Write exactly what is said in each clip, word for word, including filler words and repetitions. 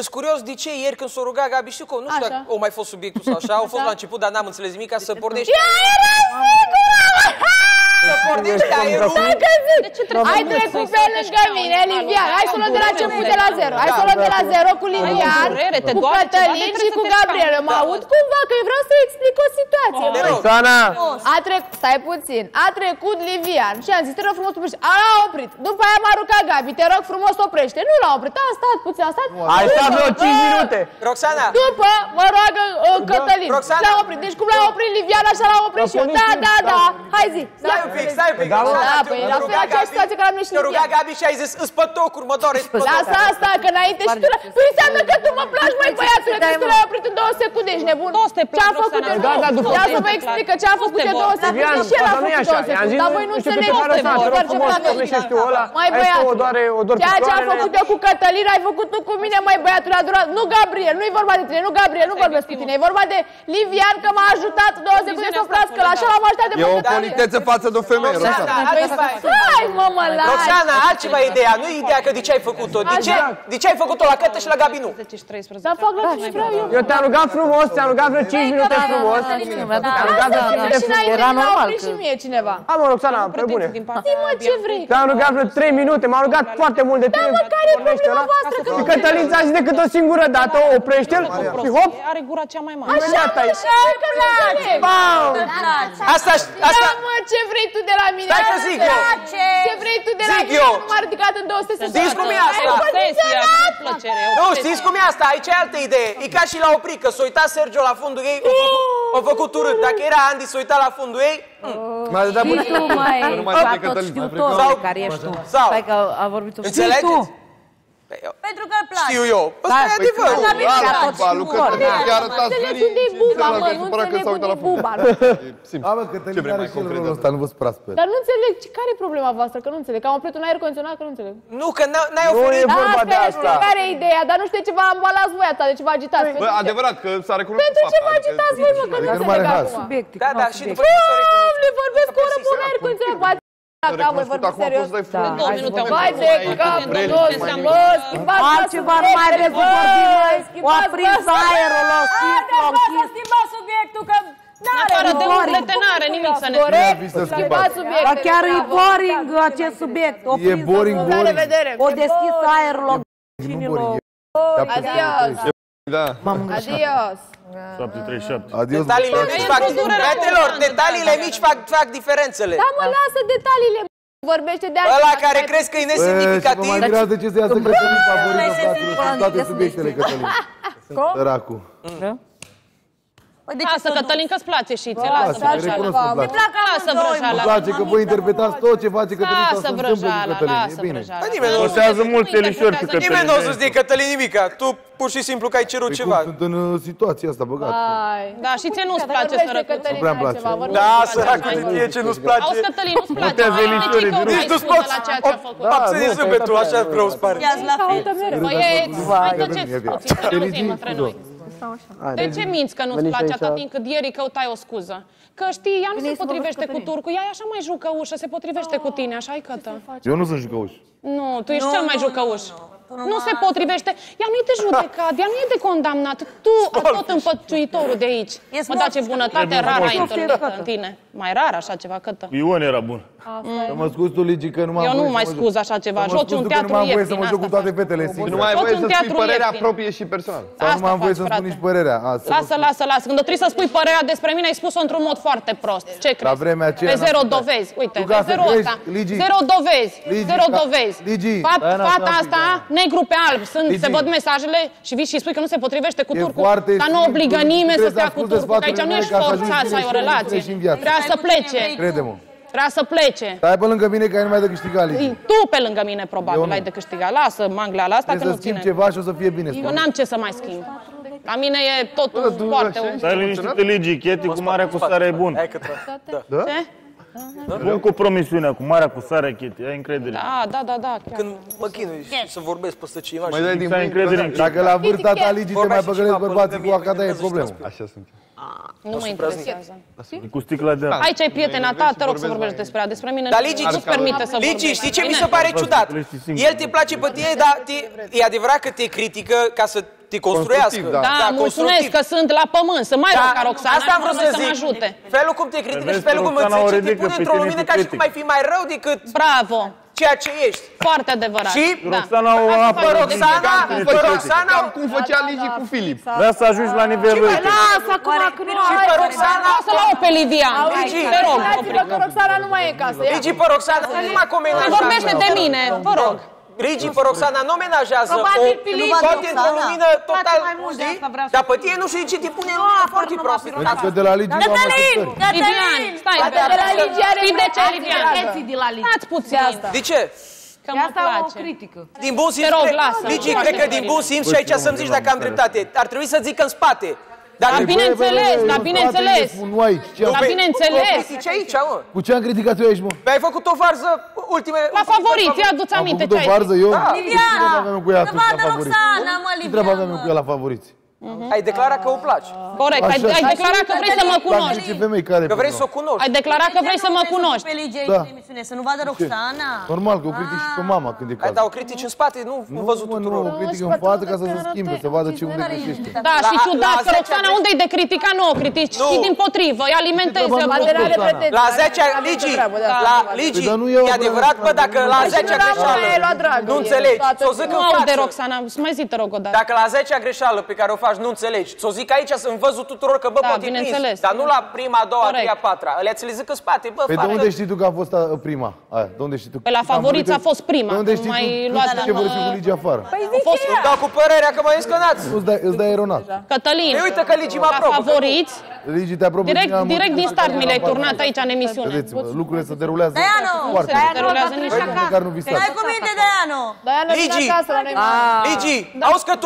Îs curios de ce ieri când s-o rugat Gabi, știu că nu știu dacă o mai fost subiectul sau așa, au fost la început, dar n-am înțeles nimic, ca să pornești... Ea era sigură! Să pornești aerul! Ai trecut pe lângă mine, Livian, hai să luăm de la început de la zero, hai să luăm de la zero cu Livian, cu Catalin și cu Gabriel, mă aud cumva că vreau să explic o situație. Roxana! Stai puțin, a trecut Livian și am zis, te rog frumos, oprește, a oprit, după aia m-a rugat Gabi, te rog frumos, oprește, nu l-a oprit, a stat puțin, a stat... Ai stat vreo cinci minute! Roxana! După mă roagă Catalin, l-a oprit, deci cum l-a oprit Livian, așa l-a oprit și eu, da, da, da, hai zi! Stai un pic, stai un pic. Da, păi la fel aceeași situație că l-am ieșit. Te ruga Gabi și ai zis, îți păc tocuri, mă doare. Lasă asta, că înainte și tu... Păi înseamnă că tu mă plagi, măi băiatule, că tu l-ai oprit în două secunde, ești nebun. Ce-a făcut de două secunde? Ia să vă explică ce-a făcut de două secunde și el a făcut de două secunde. Dar voi nu înțelegeți. Măi băiatul, ceea ce a făcut eu cu Cătălin, ai făcut tu cu mine, măi băiatul, a durat. Nu Gabriel, nu-i vorba de tine, nu Gabriel, nu vorbesc cu tine. E vorba de Livian că m-a ajutat două secunde să o plască, așa l-am ajutat de mult. O femeie, Roxana, Roxana, altceva e ideea, nu e ideea că de ce ai făcut-o, de ce ai făcut-o la Cătă și la Gabi nu? Eu te-am rugat frumos, te-am rugat vreo cinci minute frumos. Era normal că... Hai mă, Roxana, pe bune. Te-am rugat vreo trei minute, m-am rugat foarte mult de tine. Și Cătălin ți-a zis decât o singură dată, oprește-l și hop. Are gura cea mai mare. Așa, așa, că l-are. Asta, asta... Ce vrei tu de la mine? Stai că zic eu! Ce vrei tu de la mine? Nu m-a ridicat în două sute de secunde. Știți cum e asta? Nu, știți cum e asta? Aici e altă idee. E ca și la oprit, că s-a uitat Sergio la fundul ei, a făcut urât. Dacă era Andy, s-a uitat la fundul ei... Și tu, măi, ca tot știutorul care ești tu. Stai că a vorbit tu. Înțelegeți? Pentru că îl place. Știu eu. Ăsta e adevărul. Nu înțelegi unde e buba, mă. Nu înțeleg unde e buba. Ce vrei mai comprenzi asta? Nu vă supărați pe el. Dar nu înțeleg. Care e problema voastră? Că nu înțeleg. Am oprit un aer condiționat că nu înțeleg. Nu, că n-ai oferit. Nu e vorba de asta. Care e ideea? Dar nu știu ce v-a ambalat voi asta. De ce vă agitați. Bă, adevărat că s-a recunoscut. Pentru ce vă agitați voi, mă? Că nu înțeleg acum. Da, da, și după ce s-a recunoscut. Le vorbesc cu o oră pe un aer condiționat. Da, voi vorbim serios. Vai de cap, doamne, mă, schimbați vă! Altceva nu mai rezolvim noi! O aprins aerul, o schimb, o închis! Schimbați subiectul, că n-are boring! Corect, schimbați subiectul! Dar chiar e boring acest subiect! E boring, boring! O deschis aerul, o ghinilor! Adios! Adios! șapte trei șapte. Detaliile mici fac diferențele. Da, mă, lasă detaliile. Vorbește de altceva. Ăla care crezi că e nesemnificativ. Mai greu de ce să iasă Cătălin favorită în toate subiectele, Cătălin. Sunt săracul. Lasă, Cătălin, că-ți place și ție. Lasă vrăjala. Lasă vrăjala. Îmi place că voi interpretați tot ce face Cătălin sau se întâmplă cu Cătălin. E bine. Postează mult telișori cu Cătălin. Nimeni nu o să-ți dea Cătălin nimica. Tu pur și simplu că ai cerut ceva. Sunt în situația asta băgat. Da, și ție nu-ți place, sărăcuț. Nu prea-mi place. Da, săracul de tine ce nu-ți place. Auzi, Cătălin, nu-ți place. Nici nu-ți poți abține zâmbetul, așa vreau să pare. Ia-ți la fel. Băieți, hai tăceți. De ce minți că nu-ți place atât timp cât ieri căutai o scuză? Că știi, ea nu se potrivește cu turcul, ea e așa mai jucăușă, se potrivește cu tine, așa-i Cătă? Eu nu sunt jucăuș. Nu, tu ești cel mai jucăuș. Nu se potrivește. Ea nu e de judecat, ea nu e de condamnat. Tu, tot împăciuitorul de aici. Mă, da, ce bunătate rară ai întâlnită în tine. Mai rar așa ceva, Cătă. Ion era bun. Mă scuz tu, Ligi, că nu. Eu nu mai scuz așa ceva. Joci un teatru ieftin. Nu mai am voie să spui părerea proprie și personală. Nu mai am voie să spun nici părerea. Lasă, lasă, lasă. Când o trebuie să spui părerea despre mine, ai spus-o într-un mod foarte prost. Ce crezi? Pe zero dovezi. Uite, pe zero ăsta. Zero dovezi. Zero dovezi. Fata asta... negru pe alb, sunt, se văd mesajele și vii și spui că nu se potrivește cu turcul, dar nu obligă nimeni să stea cu turcul, că aici nu ești forțat să ai o relație, vrea să plece, vrea să plece. Stai pe lângă mine că ai numai de câștigat, Ligi. Tu pe lângă mine probabil ai de câștigat, lasă mangleala asta că nu ține. Trebuie să schimb ceva și o să fie bine. Eu n-am ce să mai schimb. La mine e totul foarte... Stai liniștit, Ligi, Cheti cu marea cu sare e bun. Ce? Bun cu promisiunea, cu marea, cu sarea, Cheti, ai încredere. Da, da, da, da. Când mă chinui să vorbesc peste ceva și... Mai dai din mâini, dacă la vârsta ta, Ligii, te mai păcălesc bărbații cu acata, e problemă. Așa sunt. Nu mă interesează. Cu sticla de apă. Aici ai prietena ta, te rog să vorbești despre ea. Despre mine nu-ți permite să vorbești. Ligi, știi ce mi se pare ciudat? El te place pe tine, dar e adevărat că te critică ca să te construiască. Da, mulțumesc că sunt la pământ, să mai rog ca Roxana să mă ajute. Felul cum te critică și felul cum îți zice, te pune într-o lumină ca și cum ai fi mai rău decât... Bravo! Ceea ce ești. Foarte adevărat. Și Roxana o apără. Roxana cum făcea Ligi cu Filip. Vrea să ajungi la nivelul ăsta. Lasă acum că nu ai. Roxana o să lau pe Liviana. Ligi, te rog. Roxana nu mai e casă. Ligi, pe Roxana nu mai comentează. Vorbește de mine, vă rog. Rigi pe Roxana nu amenajează, poate într-o lumină total, știi? Dar pe tine nu știu ce te pune în lumină foarte proastă. Adică de la Ligi nu am așteptări. Livian, stai, știi de ce, Livian? Stați puțin. De ce? Că mă place. Din bun simț, Ligi, cred că din bun simț și aici să-mi zici dacă am dreptate. Ar trebui să zic în spate. La bineînțeles, la bineînțeles. La bineînțeles. Cu ce am criticat eu aici, mă? Mi-ai făcut o varză ultimele... La favorit, ia du-ți aminte ce ai zis. Am făcut o varză eu? Liviana, să vadă Roxana, mă, Liviana. Ce treabă aveam eu cu ea la favoriți? Ai declarat că o placi. Corect, ai declarat că vrei să mă cunoști. Că vrei să o cunoști. Ai declarat că vrei să mă cunoști. Pe Ligi aici în emisiune, să nu vadă Roxana. Normal, că o critici și pe mama când e cazul. Dar o critici în spate, nu văzut tuturor. Nu, o critici în față ca să se schimbe, să vadă ce unde creșește. Da, și ciudat că Roxana unde-i de criticat, nu o critici, și din potrivă, îi alimentezi. La zecea, Ligi, la Ligi, e adevărat, bă, dacă la zecea greșeală, nu înțelegi, o zic în față. Dacă la zecea greșeală pe care o faci nu înțelegi. Ți-o zic aici să-mi văzut tuturor că bă, da, poate prins, dar nu la prima, a doua, a treia, a patra. Le-ați le zic în spate, bă, păi de unde știi tu că a fost prima? Aia, de unde știi tu? Pe la favoriți a fost prima. De unde știi tu ce vor fi cu Ligi afară? Păi zici ea! Îmi dau cu părerea că mă escănați. Îți dai eronat. Catalin, la favoriți, direct din start mi le-ai turnat aici în emisiune. Vedeți-mă, lucrurile se derulează foarte. Daiana, stai cu minte, Daiana! Ligi, Ligi, auzi că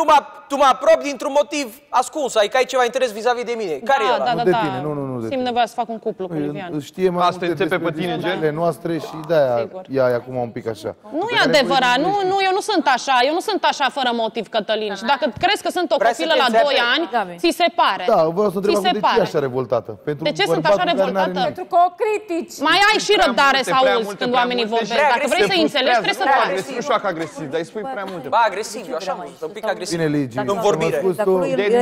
tu mă aprobi dintr-un motiv ascuns, adică ai ceva interes vis-a-vis de mine. Care e ăla? Nu de tine, nu, nu, nu de tine. Simt nevoia să fac un cuplu cu Livian. Știe mai multe despre genele noastre și de-aia ia acum un pic așa. Nu e adevărat, nu, eu nu sunt așa, eu nu sunt așa fără motiv, Cătălin. Și dacă crezi că sunt o copilă la doi ani, ți se pare. Da, vreau să întreb de ce e așa revoltată? De ce sunt așa revoltată? Pentru că o critici. Mai ai și răbdare să auzi când oamenii vorbesc. Dacă vrei să înțelegi, trebuie să faci. Nu știu că agresiv, dar îi spui prea multe. Ba, agresiv, eu așa, un pic agresiv. Nu-mi vorbire.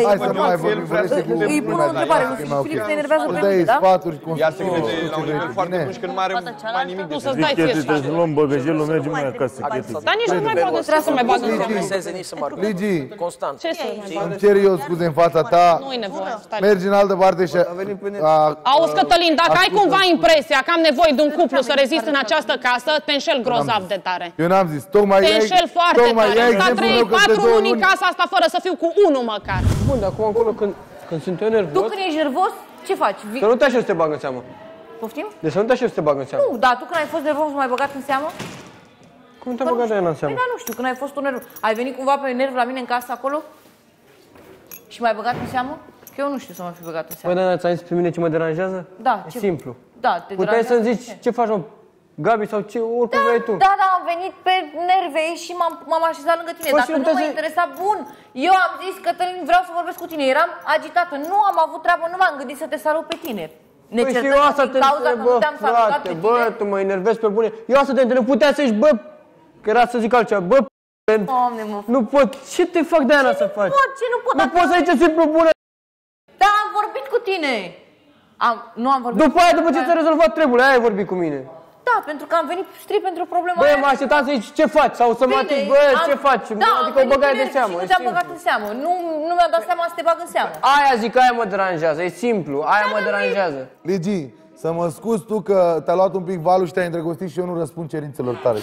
Hai să nu mai vorbim, vorbește cu lumea. Îi pun o întrebare, nu știu, Filip se enervează pe mine, da? Îți dai sfaturi, construcții, construcții. Nu să-ți dai ție sfaturi. Îți luăm băvejelul, mergem mai acasă. Dar nici nu mai bagă, trebuie să mai bagă în urmă. Ligi, îmi cer eu scuze în fața ta, mergi în altă parte și... Auzi, Cătălin, dacă ai cumva impresia că am nevoie de un cuplu să rezist în această casă, te înșel grozav de tare. Eu n-am zis, tocmai ei... Te înșel foarte tare. S-a trăit patru luni în casa asta fără să fiu cu unul măcar. Bun, dar acum acolo când, când sunt eu nervos... Tu când ești nervos, ce faci? Să nu te aștept să te bag în seamă. Poftim? Deci să nu te aștept să te bag în seamă. Nu, dar tu când ai fost nervos, nu m-ai băgat în seamă? Cum te-a băgat Daiana în seamă? Păi, dar nu știu, când ai fost tu nervos. Ai venit cumva pe nerv la mine în casă acolo? Și m-ai băgat în seamă? Că eu nu știu să mă fi băgat în seamă. Păi, Daiana, ți-ai zis pe mine ce mă deranjează? Da. E ce... simplu. Da, te puteai să-mi zici ce, ce faci, mă? Gabi sau ce, oricum vrei tu. Da, da, am venit pe nerve și m-am așezat lângă tine. Dacă nu mă interesa, bun, eu am zis, Cătălin, vreau să vorbesc cu tine. Eram agitată, nu am avut treabă, nu m-am gândit să te salut pe tine. Păi și eu asta te întreb, bă, frate, bă, tu mă enervezi pe bune. Eu asta te întreb, putea să-și, bă, că era să zic altceva, bă, nu pot, ce te fac de aia să faci? Nu pot, ce nu pot? Nu pot să zici simplu bună. Dar am vorbit cu tine. Nu am vorbit. După aia, după ce ți-a rezolvat treburile, aia ai vorbit cu mine. Da, pentru că am venit strict pentru problema aia. Băi, mă așteptam să zici ce faci sau să mă atingi, bă, ce faci? Adică o băgai de seamă. Nu te-am băgat în seamă, nu mi-am dat seama să te bag în seamă. Aia zic, aia mă deranjează, e simplu, aia mă deranjează. Ligi, să mă scuzi tu că te-a luat un pic valul și te-ai îndrăgostit și eu nu răspund cerințelor tale.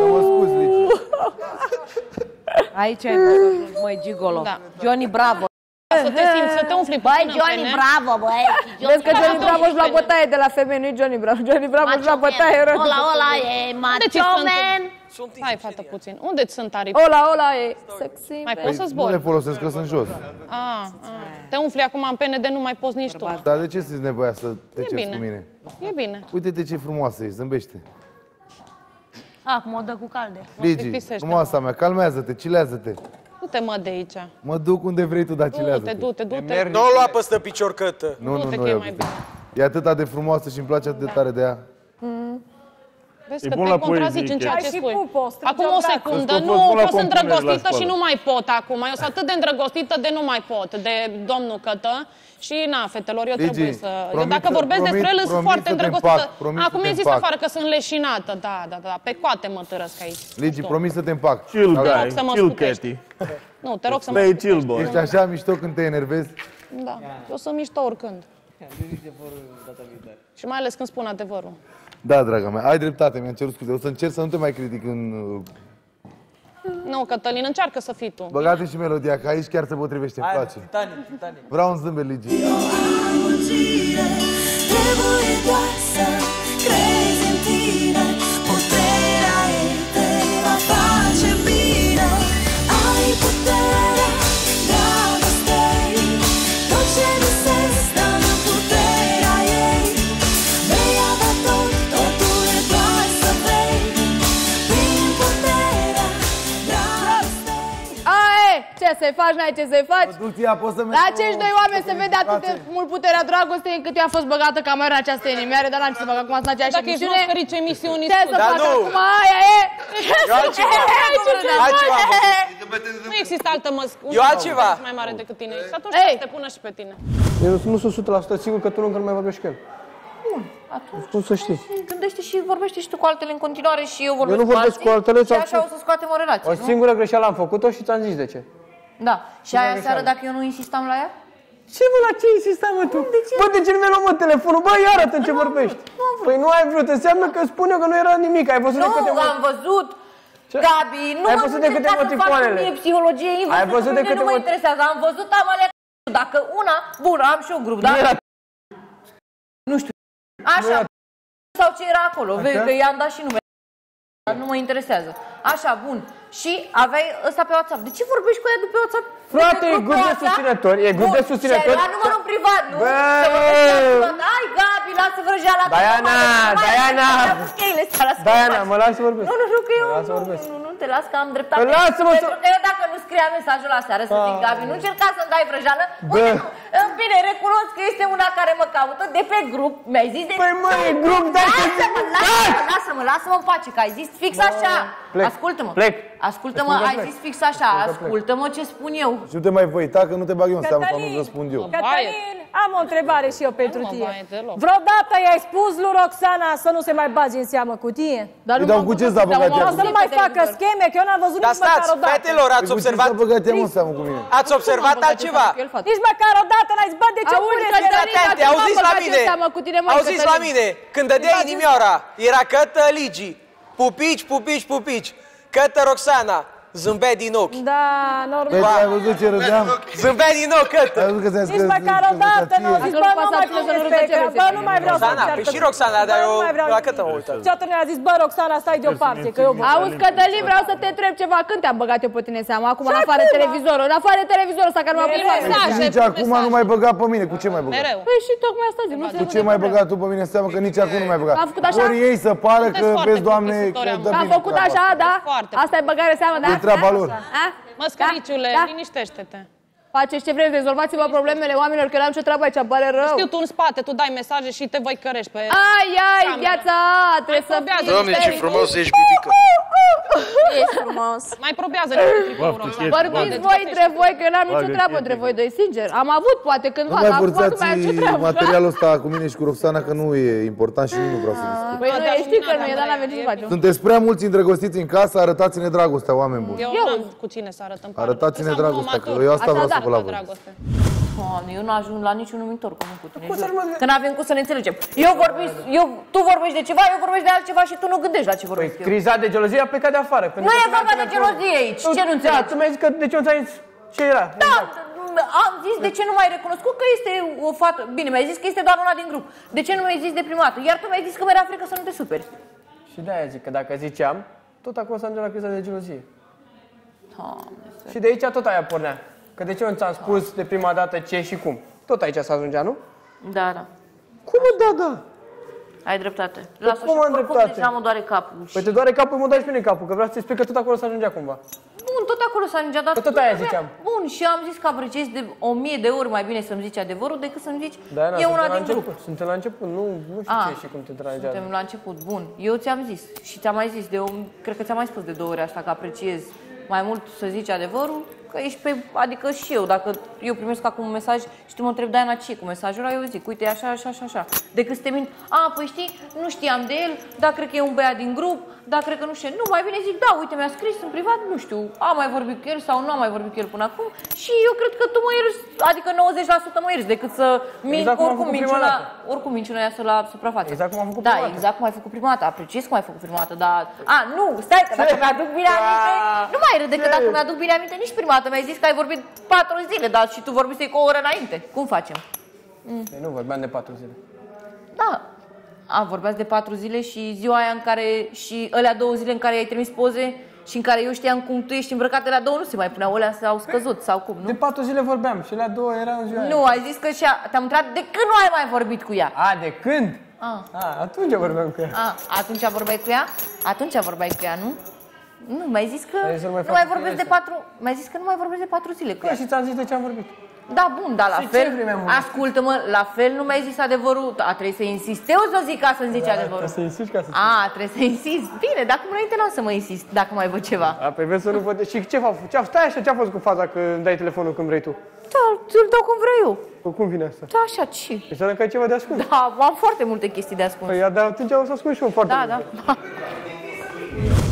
Să mă scuzi, Ligi. Aici ai văzut, măi, gigolo. Johnny, bravo. Să te simți, să te umfli pe tine. Băi, Johnny Bravo, băi. Vezi că Johnny Bravo își lua bătaie de la femei, nu-i Johnny Bravo. Johnny Bravo își lua bătaie rău. Ola, ola, e macho man. Hai, fată, puțin. Unde-ți sunt aripi? Ola, ola, e sexy. Mai poți să zbori? Nu le folosesc, că sunt jos. Te umfli acum în pene de nu mai poți nici tu. Dar de ce simți nevoia să te cerți cu mine? E bine. Uite-te ce frumoasă e, zâmbește. Acum o dă cu calde. Ligi, frumoasa mea, calmează-te, chilează-te. du-te, mă, de aici. Mă duc unde vrei tu, dacilează. Du-te, du-te, du-te. Nu o lua peste piciorcătă. Nu, nu, nu, e E atât de frumoasă și îmi place atât de tare de ea. Vezi că te contrazici în ceea ce spui. Acum o secundă, nu, că sunt îndrăgostită și nu mai pot acum. Eu sunt atât de îndrăgostită de nu mai pot, de domnul Cătă. Și na, fetelor, eu trebuie să... Eu dacă vorbesc despre el, sunt foarte îndrăgostită. Acum mi-ai zis afară că sunt leșinată. Da, da, da, pe coate mă târăsc aici. Ligi, promis să te împac. Chill, Cati. Nu, te rog să mă scutești. Ești așa mișto când te enervezi? Da, eu sunt mișto oricând. Și mai ales când spun adevărul. Da, draga mea, ai dreptate, mi-am cerut scuze. O să încerc să nu te mai critic în... Nu, Catalin, încearcă să fii tu. Băgate și melodia, că aici chiar se potrivește, îmi place. Titanic, Titanic. Vreau un zâmbet, Ligi. Eu am o gire, trebuie doar să crezi în tine. Puterea ei te va face bine. Ai puterea dragostei. Tot ce nu se stă în puterea ei. Vei avea tot, totul e doar să vei. Prin puterea dragostei. Ae, ce să-i faci, n-ai ce să-i faci? La acești doi oameni se vede atât de mult puterea dragostei încât eu am fost băgată cam mai în această inimioare, dar n-am ce să fac acum, sunt aceeași emisiune. Dacă ești emisiuni, ce să fac acum, aia e? Eu altceva. Nu există altă măscună mai mare decât tine. Și atunci te pună și pe tine. Eu nu sunt o sută la sută sigur că tu încă nu mai vorbești cu el. Bun, atunci cum să știi? Gândește și vorbește și tu cu altele în continuare și eu vorbesc cu alții. Eu nu vorbesc cu altele, și așa o să scoatem o relație. O singură greșeală am făcut-o și ți-am zis de ce. Da, și aia seară dacă eu nu insistam la ea? Ce mă, la ce insistam, mă, tu? De ce? Bă, de ce nu mi-ai luat, mă, telefonul? Bă, iarătă ce vorbești. Nu am vrut. Păi nu ai vrut, înseamnă că spun eu că nu era nimic, ai văzut de câte motivoanele. Nu, am văzut, Gabi, nu m-am încercat să fac mie psihologie inversă, pe mine nu mă interesează, am văzut, am alea c***ul, dacă una, bun, am și un grup, da? Nu știu, așa, sau ce era acolo, vezi că i-am dat și nume. Dar nu mă interesează. Așa, bun. Și aveai ăsta pe WhatsApp. De ce vorbești cu ea de pe WhatsApp? Frate, e grup de susținători. E grup de susținători. Și ai numărul privat, nu? Ai, Gabi, lasă vrăjeala. Daiana, Daiana. Daiana, mă las să vorbesc. Nu, nu, nu, că eu nu, nu, te las că am dreptate. Pentru că eu dacă nu scria mesajul la seară să zic, Gabi, nu încerca să-mi dai vrăjeală. Uite, bine, recunosc că este una care mă caută de pe grup. Mi-ai zis de... Păi, mă, e grup, dai să... Lasă-mă, lasă-mă în pace, că ai zis fix așa. Ascultă-mă. Plec. Ascultă-mă, ai zis fix așa. Ascultă-mă ce spun eu. Și nu te mai voi ta, că nu te bag eu în seamă, că nu-ți răspund eu. Catalin, am o întrebare și eu pentru tine. Vreodată i-ai spus lui Roxana să nu se mai bagi în seamă cu tine? Dar să nu mai facă scheme, că eu n-am văzut nici măcar o dată. Dar stați, fetelor, ați observat... Ați observat altceva. Nici măcar o dată n-ai zbăt de ce urmă. Au zis la mine, au zis la mine, când dădea inimioara, era Cătă Ligi. Pupici, pupici, pupici. Cătă Roxana, zâmbea din ochi. Da, normal. Păi, ai văzut ce râdeam? Zâmbea din ochi, Cătă. Nici măcar o dată, nu zici, bă, nu mai vreau să-mi respectă, bă, nu mai vreau să-mi cearcă. Păi și Roxana, dar eu la Cătă mă uitam. Și atunci ne-a zis, bă, Roxana, stai deoparte, că eu... Auzi, Cătălin, vreau să te întreb ceva. Când te-am băgat eu pe tine seama? Acum, în afară televizorul, în afară televizorul ăsta, care nu am primit mesaje. Nici acum nu mai băga pe mine, cu ce mai băga? Păi și tocmai asta zic, nu se vede. Cu ce mai băga tu pe mine seama că nici acum nu mai băga. Ori ei să pară că vezi, Doamne, am făcut așa, da? Asta e băgare seama, da? Măscăriciule, liniștește-te. Faceți ce vreți, rezolvați-vă problemele oamenilor, că n-am ce treabă aici, pare rău. Știu, tu în spate, tu dai mesaje și te voi cărești pe... Ai, ai, viața, trebuie să fii... Doamne, ce frumos ești, bibică! Ești frumos. Mai probează niște tricuri române. Vorbiți voi între voi, că eu n-am nicio treabă între voi doi, sincer. Am avut, poate, cândva, dar acum nu mai am ce treabă. Materialul ăsta cu mine și cu Roxana, că nu e important și nu vreau să discut. Păi nu, știi că nu e, dar n-aveți ce facem. Sunteți prea mulți îndrăgostiți în casă, arătați-ne dragostea, oameni buni. Eu n-am cu cine să arătăm. Arătați-ne dragostea, că eu asta vreau să vă la voi. Doamne, eu nu ajung la niciun numitor comun cu tine. Că n-avem cum să ne înțelegem. Eu vorbesc, eu, tu vorbești de ceva, eu vorbesc de altceva și tu nu gândești la ce vorbesc eu. Criza de gelozie a plecat de afară. Nu e vorba de gelozie aici. Ce nu înțelegi? Tu mi-ai zis că de ce nu ți-ai zis ce era. Da, am zis de ce nu m-ai recunoscut că este o fată. Bine, mi-ai zis că este doar una din grup. De ce nu mi-ai zis de prima dată? Iar tu mi-ai zis că mi-era frică să nu te superi. Și de-aia zic că dacă ziceam, tot acum s-a ajunge la criza de gelozie. Și de aici tot aia pornea. Că de ce nu ți-am spus de prima dată ce și cum? Tot aici s-a ajungea, nu? Da, da. Cum da, da? Ai dreptate. Lasă-o și oricum deja mă doare capul. Păi te doare capul, mă dai și mine capul, că vreau să-ți explic că tot acolo s-a ajungea cumva. Bun, tot acolo s-a niciodată. Tot aia ziceam. Bun, și am zis că apreciez de o mie de ori mai bine să-mi zici adevărul decât să-mi zici Daiana, e una din grup. Suntem la început, nu, nu știu a, ce și cum te deranjează. Suntem la început, bun. Eu ți-am zis și ți-am mai zis, de o, cred că ți-am mai spus de două ori asta, că apreciez mai mult să zici adevărul, că ești pe, adică și eu, dacă eu primesc acum un mesaj și tu mă întrebi, Daiana, ce cu mesajul ăla, eu zic, uite, așa, așa, așa, așa. Decât să te mint, a, păi știi, nu știam de el, dar cred că e un băiat din grup, dar cred că nu știu. Nu, mai bine zic, da, uite, mi-a scris în privat, nu știu, am mai vorbit cu el sau nu am mai vorbit cu el până acum și eu cred că tu mă ierzi, adică nouăzeci la sută mă ierzi, decât să mint, exact oricum, minciuna, oricum minciuna iasă la suprafață. Exact cum am făcut prima dată. Da, exact cum ai făcut prima dată, apreciez cum ai făcut prima dată, dar, a, nu, stai, că dacă mi-aduc bine aminte, nu mai râd decât dacă mi-aduc bine aminte nici prima dată. Mi-ai zis că ai vorbit patru zile, dar și tu vorbise cu o oră înainte. Cum facem? Ei, nu, vorbeam de patru zile. Da. A, vorbeați de patru zile și ziua aia în care, și alea două zile în care ai trimis poze și în care eu știam cum tu ești îmbrăcată, la două nu se mai puneau, alea s-au scăzut sau cum, nu? De patru zile vorbeam și la două era în ziua. Nu, ai zis că și te-am întrebat de când nu ai mai vorbit cu ea. A, de când? A, a atunci vorbeam cu ea. A, atunci vorbeai cu ea? Atunci vorbeai cu ea, nu? Nu, mi-ai zis că nu mai, mai vorbesc de patru, mi-ai zis că nu mai vorbesc de patru zile cu ea. Și ți-am zis de ce am vorbit. Da, bun, dar la fel, ascultă-mă, la fel nu mi-ai zis adevărul, a trebuit să insist eu să zic ca să-mi zici da, adevărul. Trebuie să insisti ca să A, trebuie să insist, bine, dacă înainte nu o să mă insist, dacă mai văd ceva. A, pe vezi să nu văd, și ce fac, ce stai așa, ce-a fost cu faza că îmi dai telefonul când vrei tu? Da, ți-l dau cum vreau eu. Că cum vine asta? Da, așa, ce? Păi să ai ceva de ascuns. Da, am foarte multe chestii de ascuns. Păi, dar atunci o să ascund și eu foarte da, multe. Da, da.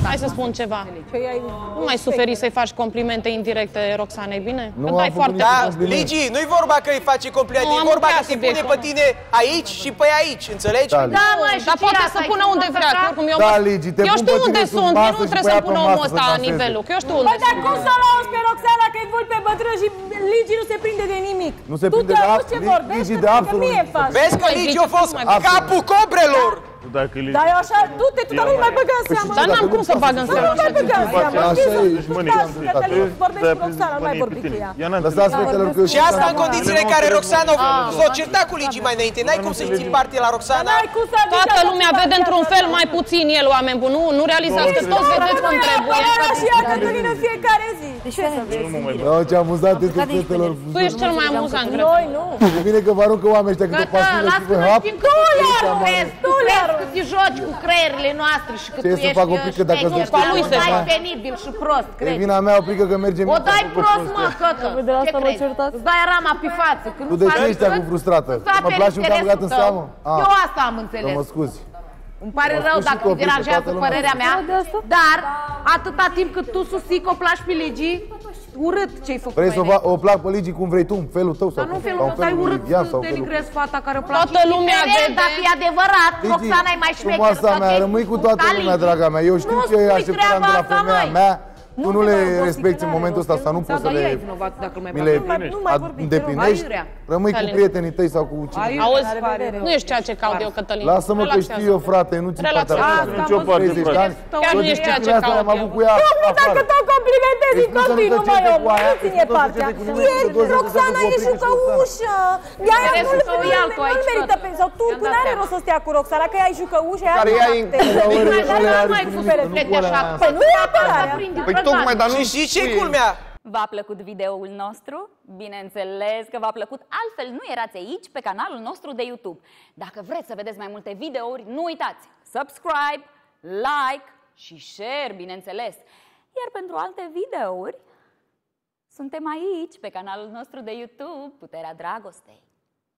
Hai să spun ceva. Nu mai suferi să-i faci complimente indirecte, Roxana, e bine? Nu dai foarte da, Ligi, nu-i vorba că îi faci complimente, e vorba că se pune pe tine aici și pe aici, înțelegi? Da, da mă, și dar poate să pună unde vrea, oricum eu. Da, Ligi, te eu știu unde sunt, nu trebuie să-mi pună omul ăsta nivelul, că eu știu unde sunt. Bă, dar cum să o lauzi pe Roxana că-i vul pe bătrân și Ligi nu se prinde de nimic? Nu se prinde de absolut. Ligi de absolut. Vezi că Ligi a fost capul cobrelor. Dacă Ligi... Dar eu așa, du-te, tu nu-i mai băga în seamă. Dar n-am cum să bag în seamă. Nu mai băga în seamă. Nu stați, Catalin, vorbești cu Roxana, nu mai vorbi cu ea. Și asta în condițiile în care Roxana s-o certa cu Ligi mai înainte. N-ai cum să-i ții parte la Roxana. Toată lumea vede într-un fel mai puțin el, oameni buni. Nu realizați că toți vedeți cum trebuie. Era și ea, Catalin, în fiecare zi. Ce să vezi? Ce amuzat este fetelor. Tu ești cel mai amuzant, cred. Noi nu. E bine că vă aruncă oameni ăștia câte pastile și vă hap. Tu le cât te joci cu creierile noastre și cât tu ești mai penibil și prost, crezi? E vina mea o plică că mergem... O dai prost, mă, căcă! Ce crezi? Îți dai rama pe față, că nu s-a înțeles. Tu de ce ești acum frustrată? Mă place un cap băgat în seamă? Eu asta am înțeles. Mă scuzi. Îmi pare rău dacă te deranjează părerea mea, dar atâta timp cât tu susții că o placi pe Ligi, urât ce-ai făcut. Vrei să o plac pe Ligi cum vrei tu, în felul tău sau nu felul tău, ai urât să denigrezi fata care o placi. Toată lumea vede. Dar e adevărat, Roxana e mai șmecheră. Frumoasa mea, rămâi cu toată lumea, draga mea. Eu știu ce așteptam de la femeia mea. Tu nu le respecti în momentul ăsta, sau nu poți să le îndeplinești, rămâi cu prietenii tăi sau cu cine. Auzi, nu ești ceea ce caut eu, Cătălin. Lasă-mă că știu eu, frate, nu ți-i toată treizeci de ani. Chiar nu ești ceea ce caut eu. Nu, dacă tot complimentezi continuu, măi, om, nu ține partea. Ieri Roxana a ieșit pe ușă, de-aia nu-l merită pe... Sau tu până are rost să stea cu Roxana, că ea îi jucă ușa, ea nu acte. Nu mai cu perfecte așa. Păi nu e apărarea. Și știi ce-i culmea? V-a plăcut videoul nostru? Bineînțeles că v-a plăcut, altfel nu erați aici pe canalul nostru de YouTube. Dacă vreți să vedeți mai multe videouri, nu uitați! Subscribe, like și share, bineînțeles! Iar pentru alte videouri, suntem aici pe canalul nostru de YouTube, Puterea Dragostei.